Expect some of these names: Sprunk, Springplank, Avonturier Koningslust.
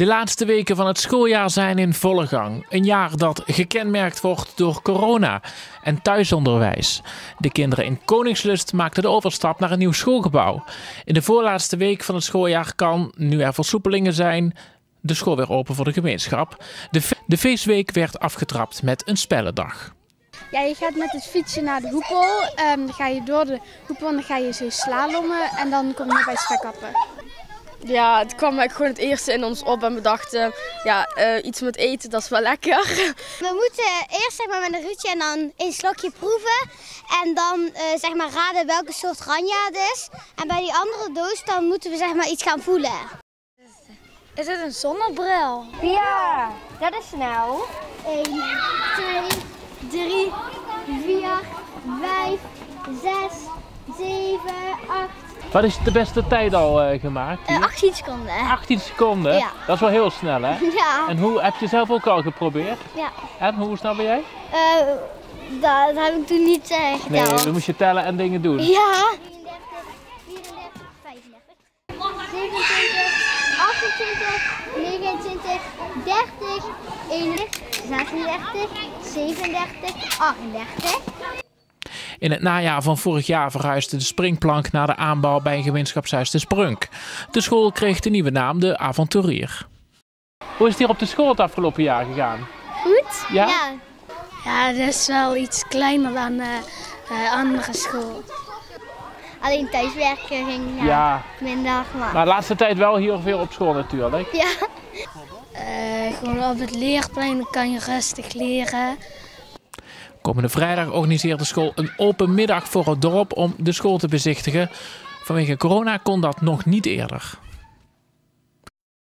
De laatste weken van het schooljaar zijn in volle gang. Een jaar dat gekenmerkt wordt door corona en thuisonderwijs. De kinderen in Koningslust maakten de overstap naar een nieuw schoolgebouw. In de voorlaatste week van het schooljaar kan, nu er versoepelingen zijn, de school weer open voor de gemeenschap. De feestweek werd afgetrapt met een spellendag. Ja, je gaat met het fietsen naar de hoepel, dan ga je door de hoepel en dan ga je zo slalommen en dan kom je bij spekkappen. Ja, het kwam eigenlijk gewoon het eerste in ons op en we dachten, ja, iets met eten, dat is wel lekker. We moeten eerst zeg maar, met een ruutje en dan een slokje proeven en dan zeg maar, raden welke soort ranja het is. En bij die andere doos dan moeten we zeg maar, iets gaan voelen. Is het een zonnebril? Ja, dat is snel. 1, 2, 3, 4, 5, 6, 7, 8. Wat is de beste tijd al gemaakt? 18 seconden. 18 seconden? Ja. Dat is wel heel snel, hè? Ja. En hoe heb je zelf ook al geprobeerd? Ja. En hoe snel ben jij? Dat heb ik toen niet gedaan. Nee, dan moest je tellen en dingen doen. Ja. 34, 35, 27, 28, 29, 30, 31, 36, 37, 38. In het najaar van vorig jaar verhuisde de Springplank naar de aanbouw bij een gemeenschapshuis te Sprunk. De school kreeg de nieuwe naam, de Avonturier. Hoe is het hier op de school het afgelopen jaar gegaan? Goed? Ja? Ja, ja dat is wel iets kleiner dan andere school. Alleen thuiswerken ging ja, minder. Maar de laatste tijd wel hier veel op school natuurlijk. Ja. Gewoon op het leerplein kan je rustig leren. Komende vrijdag organiseert de school een open middag voor het dorp om de school te bezichtigen. Vanwege corona kon dat nog niet eerder.